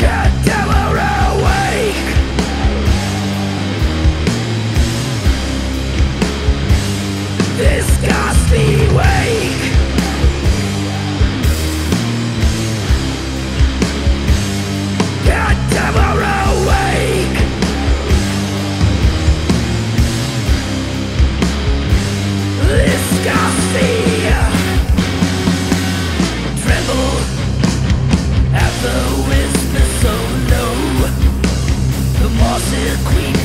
Cadaver Awake! consequences.